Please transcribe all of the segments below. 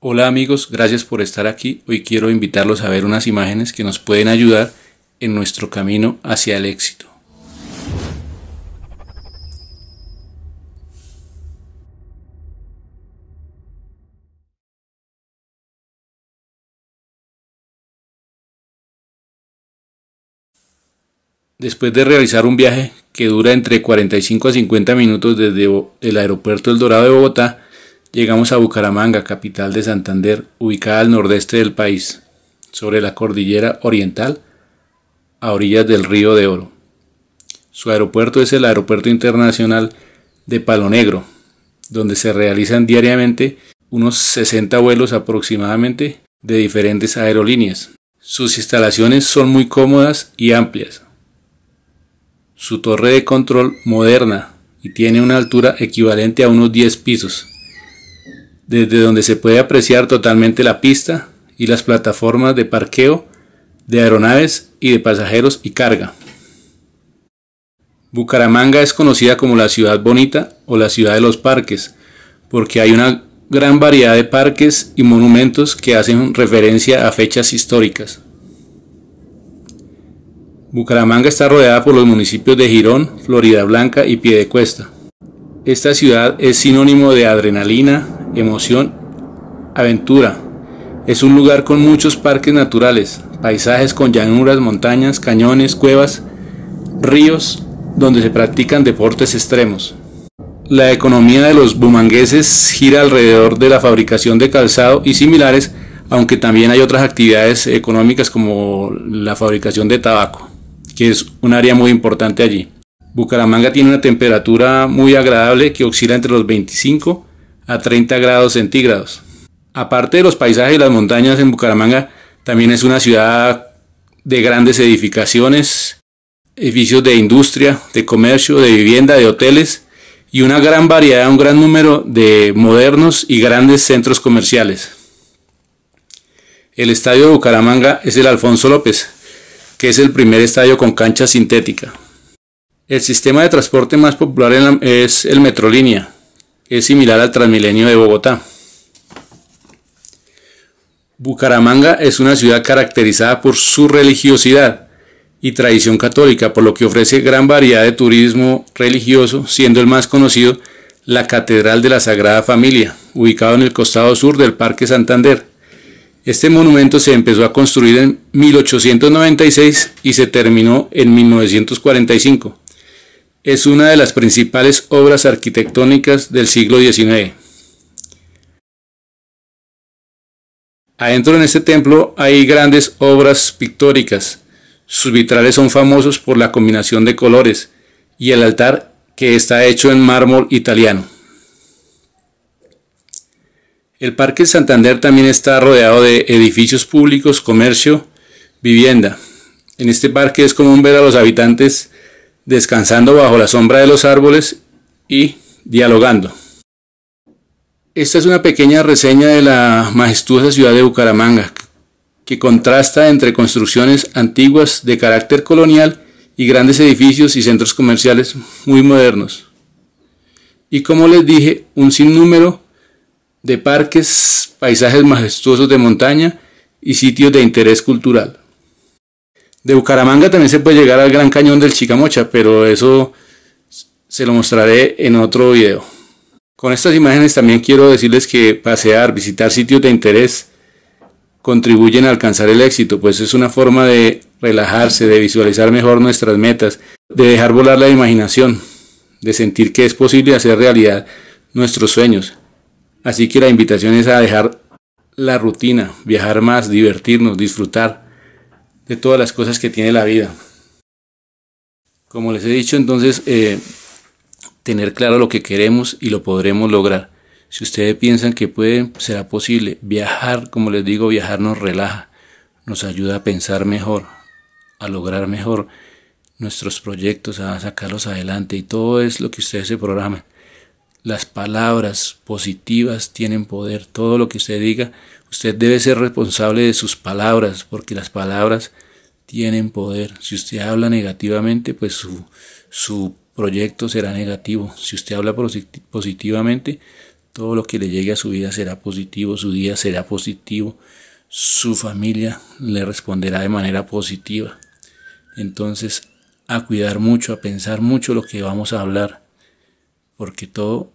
Hola amigos, gracias por estar aquí. Hoy quiero invitarlos a ver unas imágenes que nos pueden ayudar en nuestro camino hacia el éxito. Después de realizar un viaje que dura entre 45 a 50 minutos desde el aeropuerto El Dorado de Bogotá, llegamos a Bucaramanga, capital de Santander, ubicada al nordeste del país, sobre la cordillera oriental, a orillas del Río de Oro. Su aeropuerto es el Aeropuerto Internacional de Palonegro, donde se realizan diariamente unos 60 vuelos aproximadamente de diferentes aerolíneas. Sus instalaciones son muy cómodas y amplias. Su torre de control moderna y tiene una altura equivalente a unos 10 pisos. Desde donde se puede apreciar totalmente la pista y las plataformas de parqueo de aeronaves y de pasajeros y carga. Bucaramanga es conocida como la ciudad bonita o la ciudad de los parques, porque hay una gran variedad de parques y monumentos que hacen referencia a fechas históricas. Bucaramanga está rodeada por los municipios de Girón, Florida Blanca y Piedecuesta. Esta ciudad es sinónimo de adrenalina, emoción, aventura. Es un lugar con muchos parques naturales, paisajes con llanuras, montañas, cañones, cuevas, ríos, donde se practican deportes extremos. La economía de los bumangueses gira alrededor de la fabricación de calzado y similares, aunque también hay otras actividades económicas como la fabricación de tabaco, que es un área muy importante allí. Bucaramanga tiene una temperatura muy agradable que oscila entre los 25 a 30 grados centígrados. Aparte de los paisajes y las montañas, en Bucaramanga también es una ciudad de grandes edificaciones, edificios de industria, de comercio, de vivienda, de hoteles y una gran variedad, un gran número de modernos y grandes centros comerciales. El estadio de Bucaramanga es el Alfonso López, que es el primer estadio con cancha sintética. El sistema de transporte más popular es el Metrolínea. Es similar al Transmilenio de Bogotá. Bucaramanga es una ciudad caracterizada por su religiosidad y tradición católica, por lo que ofrece gran variedad de turismo religioso, siendo el más conocido la Catedral de la Sagrada Familia, ubicado en el costado sur del Parque Santander. Este monumento se empezó a construir en 1896 y se terminó en 1945. Es una de las principales obras arquitectónicas del siglo XIX. Adentro en este templo hay grandes obras pictóricas. Sus vitrales son famosos por la combinación de colores y el altar, que está hecho en mármol italiano. El Parque Santander también está rodeado de edificios públicos, comercio, vivienda. En este parque es común ver a los habitantes descansando bajo la sombra de los árboles y dialogando. Esta es una pequeña reseña de la majestuosa ciudad de Bucaramanga, que contrasta entre construcciones antiguas de carácter colonial y grandes edificios y centros comerciales muy modernos. Y como les dije, un sinnúmero de parques, paisajes majestuosos de montaña y sitios de interés cultural. De Bucaramanga también se puede llegar al Gran Cañón del Chicamocha, pero eso se lo mostraré en otro video. Con estas imágenes también quiero decirles que pasear, visitar sitios de interés contribuyen a alcanzar el éxito, pues es una forma de relajarse, de visualizar mejor nuestras metas, de dejar volar la imaginación, de sentir que es posible hacer realidad nuestros sueños. Así que la invitación es a dejar la rutina, viajar más, divertirnos, disfrutar de todas las cosas que tiene la vida. Como les he dicho, entonces, tener claro lo que queremos y lo podremos lograr. Si ustedes piensan que pueden, será posible. Viajar, como les digo, viajar nos relaja, nos ayuda a pensar mejor, a lograr mejor nuestros proyectos, a sacarlos adelante, y todo es lo que ustedes se programan. Las palabras positivas tienen poder. Todo lo que usted diga, usted debe ser responsable de sus palabras, porque las palabras tienen poder. Si usted habla negativamente, pues su proyecto será negativo. Si usted habla positivamente, Todo lo que le llegue a su vida será positivo, su día será positivo, su familia le responderá de manera positiva. Entonces, a cuidar mucho, a pensar mucho lo que vamos a hablar, porque todo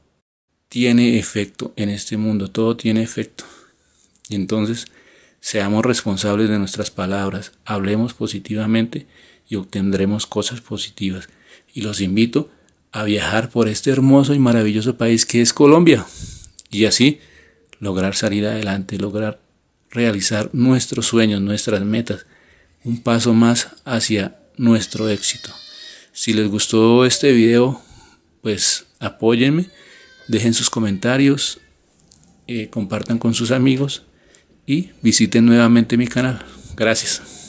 tiene efecto en este mundo, todo tiene efecto. Y entonces, seamos responsables de nuestras palabras, hablemos positivamente y obtendremos cosas positivas. Y los invito a viajar por este hermoso y maravilloso país que es Colombia, y así lograr salir adelante, lograr realizar nuestros sueños, nuestras metas, un paso más hacia nuestro éxito. Si les gustó este video, pues apóyenme, dejen sus comentarios, compartan con sus amigos y visiten nuevamente mi canal. Gracias.